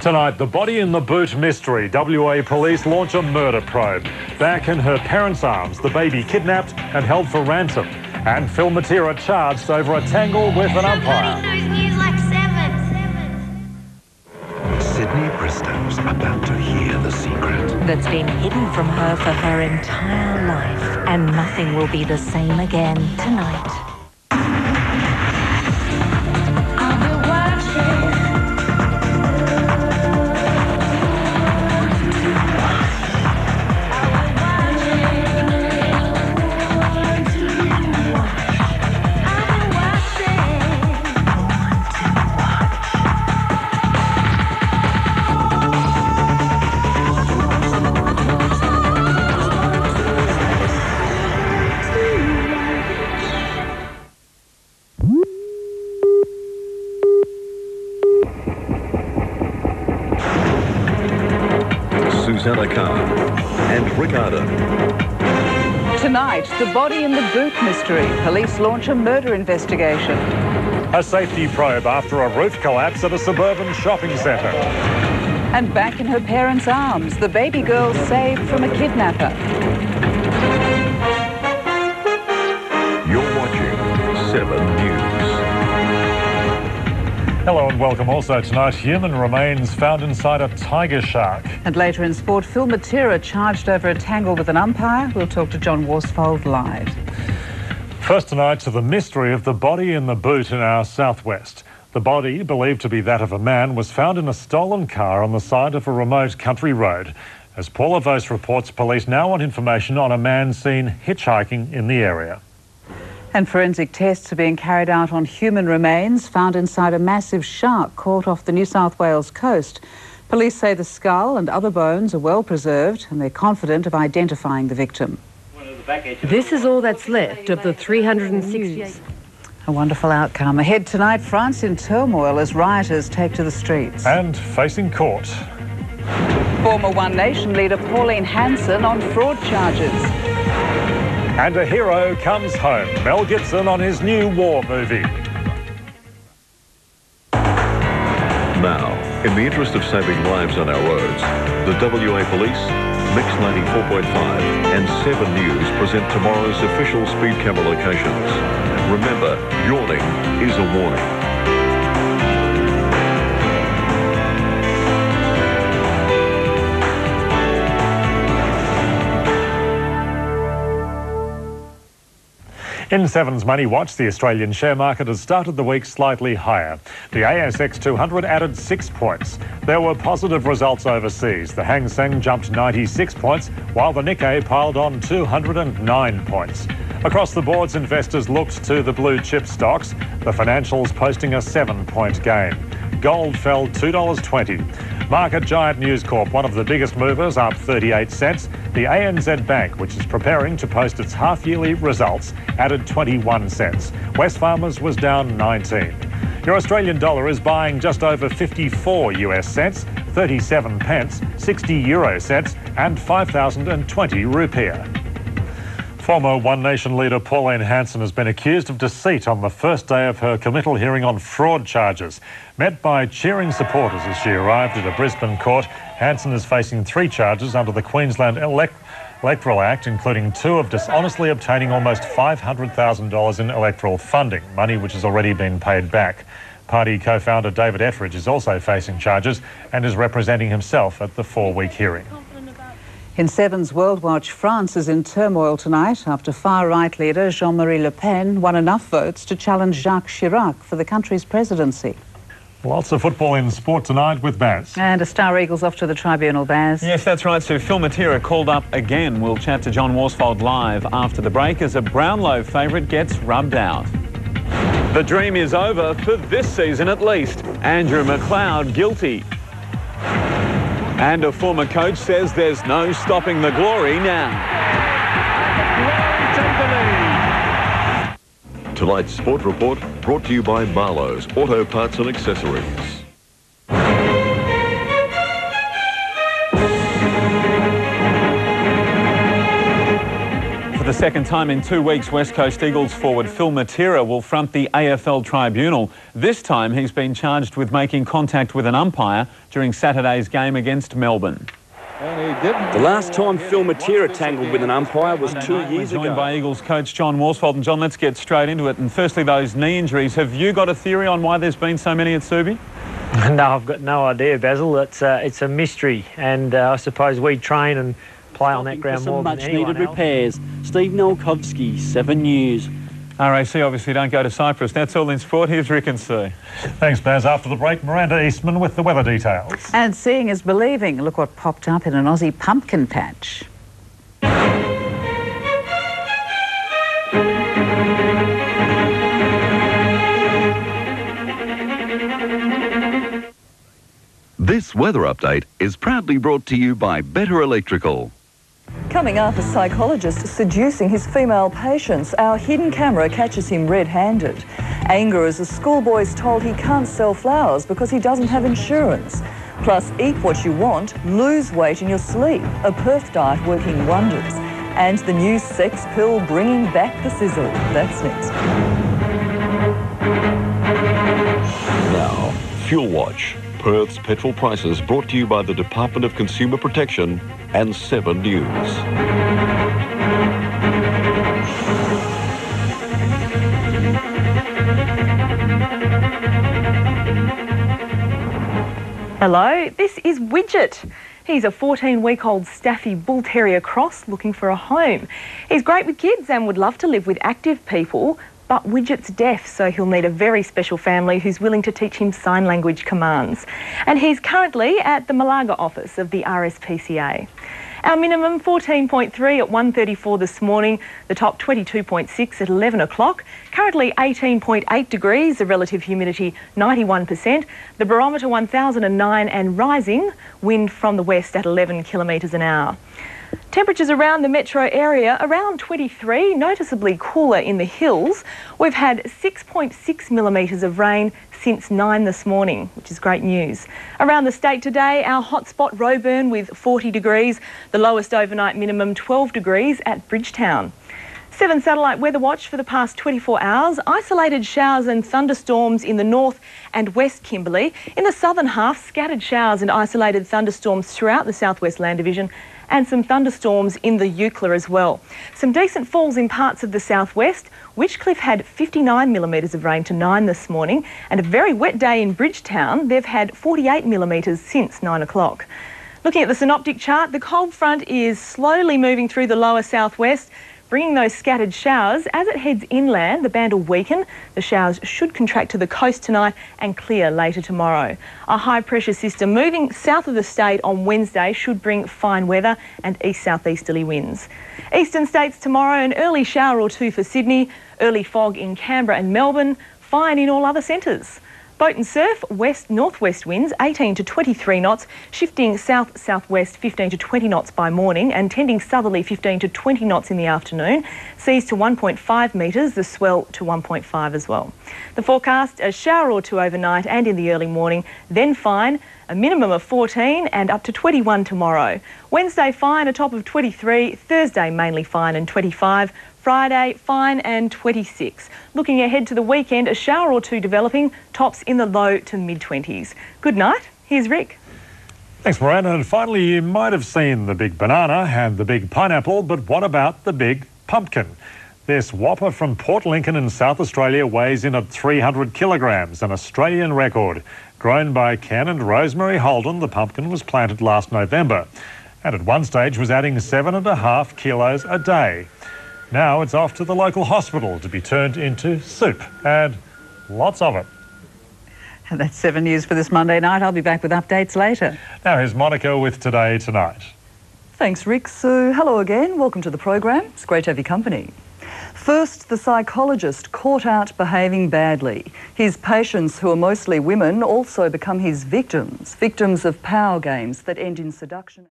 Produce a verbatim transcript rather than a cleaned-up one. Tonight, the body in the boot mystery. W A police launch a murder probe. Back in her parents' arms, the baby kidnapped and held for ransom. And Phil Matera charged over a tangle with an umpire. Somebody knows news like seven. seven. Sydney Bristow's about to hear the secret that's been hidden from her for her entire life. And nothing will be the same again tonight. And Rick Ardon. Tonight, the body in the boot mystery. Police launch a murder investigation. A safety probe after a roof collapse at a suburban shopping centre. And back in her parents' arms, the baby girl saved from a kidnapper. You're watching Seven News. Hello and welcome. Also tonight, human remains found inside a tiger shark. And later in sport, Phil Matera charged over a tangle with an umpire. We'll talk to John Worsfold live. First tonight, to the mystery of the body in the boot in our southwest. The body, believed to be that of a man, was found in a stolen car on the side of a remote country road. As Paula Vose reports, police now want information on a man seen hitchhiking in the area. And forensic tests are being carried out on human remains found inside a massive shark caught off the New South Wales coast. Police say the skull and other bones are well preserved and they're confident of identifying the victim. This is all that's left of the three hundred and sixties. A wonderful outcome. Ahead tonight, France in turmoil as rioters take to the streets. And facing court. Former One Nation leader Pauline Hanson on fraud charges. And a hero comes home, Mel Gibson on his new war movie. Now, in the interest of saving lives on our roads, the W A Police, Mix ninety-four point five and seven News present tomorrow's official speed camera locations. Remember, yawning is a warning. In Seven's Money Watch, the Australian share market has started the week slightly higher. The A S X two hundred added six points. There were positive results overseas. The Hang Seng jumped ninety-six points, while the Nikkei piled on two hundred and nine points. Across the boards, investors looked to the blue chip stocks, the financials posting a seven-point gain. Gold fell two dollars twenty. Market giant News Corp, one of the biggest movers, up thirty-eight cents. The A N Z Bank, which is preparing to post its half-yearly results, added twenty-one cents. West Farmers was down nineteen. Your Australian dollar is buying just over fifty-four U S cents, thirty-seven pence, sixty euro cents, and five thousand and twenty rupiah. Former One Nation leader Pauline Hanson has been accused of deceit on the first day of her committal hearing on fraud charges. Met by cheering supporters as she arrived at a Brisbane court, Hanson is facing three charges under the Queensland elect Electoral Act, including two of dishonestly obtaining almost five hundred thousand dollars in electoral funding, money which has already been paid back. Party co-founder David Ettridge is also facing charges and is representing himself at the four-week hearing. In Seven's World Watch, France is in turmoil tonight after far-right leader Jean-Marie Le Pen won enough votes to challenge Jacques Chirac for the country's presidency. Lots of football in sport tonight with Baz. And a Star Eagles off to the tribunal, Baz. Yes, that's right, Sue. Phil Matera called up again. We'll chat to John Worsfold live after the break as a Brownlow favourite gets rubbed out. The dream is over for this season at least. Andrew McLeod guilty. And a former coach says there's no stopping the glory now. Tonight's sport report brought to you by Marlowe's Auto Parts and Accessories. For the second time in two weeks, West Coast Eagles forward Phil Matera will front the A F L Tribunal. This time he's been charged with making contact with an umpire during Saturday's game against Melbourne. The last time Phil Matera tangled with an umpire was two years ago. Joined by Eagles coach John Worsfold. And John, let's get straight into it. And firstly, those knee injuries. Have you got a theory on why there's been so many at Subi? No, I've got no idea, Basil. It's, uh, it's a mystery. And uh, I suppose we train and play on that ground more than anyone else. Some much-needed repairs. Steve Nolkowsky, seven news. R A C obviously don't go to Cyprus. That's all in sport. Here's Rick and Sue. Thanks, Baz. After the break, Miranda Eastman with the weather details. And seeing is believing. Look what popped up in an Aussie pumpkin patch. This weather update is proudly brought to you by Better Electrical. Coming up, a psychologist seducing his female patients. Our hidden camera catches him red-handed. Anger as a schoolboy's told he can't sell flowers because he doesn't have insurance. Plus, eat what you want, lose weight in your sleep. A Perth diet working wonders. And the new sex pill bringing back the sizzle. That's next. Now, Fuel Watch. Perth's petrol prices, brought to you by the Department of Consumer Protection and seven news. Hello, this is Widget. He's a fourteen-week-old Staffy Bull Terrier cross looking for a home. He's great with kids and would love to live with active people, but Widget's deaf, so he'll need a very special family who's willing to teach him sign language commands. And he's currently at the Malaga office of the R S P C A. Our minimum fourteen point three at one thirty-four this morning, the top twenty-two point six at eleven o'clock. Currently eighteen point eight degrees, the relative humidity ninety-one percent, the barometer one thousand nine and rising, wind from the west at eleven kilometres an hour. Temperatures around the metro area around twenty-three, noticeably cooler in the hills. We've had six point six millimetres of rain since nine this morning, which is great news. Around the state today, our hotspot Roeburn with forty degrees, the lowest overnight minimum twelve degrees at Bridgetown. Seven Satellite Weather Watch for the past twenty-four hours. Isolated showers and thunderstorms in the north and west Kimberley. In the southern half, scattered showers and isolated thunderstorms throughout the southwest land division, and some thunderstorms in the Eucla as well. Some decent falls in parts of the southwest. Wychcliffe had fifty-nine millimetres of rain to nine this morning, and a very wet day in Bridgetown. They've had forty-eight millimetres since nine o'clock. Looking at the synoptic chart, the cold front is slowly moving through the lower southwest, bringing those scattered showers. As it heads inland, the band will weaken. The showers should contract to the coast tonight and clear later tomorrow. A high-pressure system moving south of the state on Wednesday should bring fine weather and east-southeasterly winds. Eastern states tomorrow, an early shower or two for Sydney, early fog in Canberra and Melbourne, fine in all other centres. Boat and surf, west-northwest winds, eighteen to twenty-three knots, shifting south-southwest fifteen to twenty knots by morning and tending southerly fifteen to twenty knots in the afternoon. Seas to one point five metres, the swell to one point five as well. The forecast, a shower or two overnight and in the early morning, then fine, a minimum of fourteen and up to twenty-one tomorrow. Wednesday fine, a top of twenty-three, Thursday mainly fine and twenty-five, Friday, fine and twenty-six. Looking ahead to the weekend, a shower or two developing, tops in the low to mid-twenties. Good night. Here's Rick. Thanks, Miranda. And finally, you might have seen the big banana and the big pineapple, but what about the big pumpkin? This whopper from Port Lincoln in South Australia weighs in at three hundred kilograms, an Australian record. Grown by Ken and Rosemary Holden, the pumpkin was planted last November and at one stage was adding seven and a half kilos a day. Now it's off to the local hospital to be turned into soup, and lots of it. And that's Seven News for this Monday night. I'll be back with updates later. Now here's Monica with Today Tonight. Thanks, Rick. Sue, hello again. Welcome to the program. It's great to have your company. First, the psychologist caught out behaving badly. His patients, who are mostly women, also become his victims, victims of power games that end in seduction.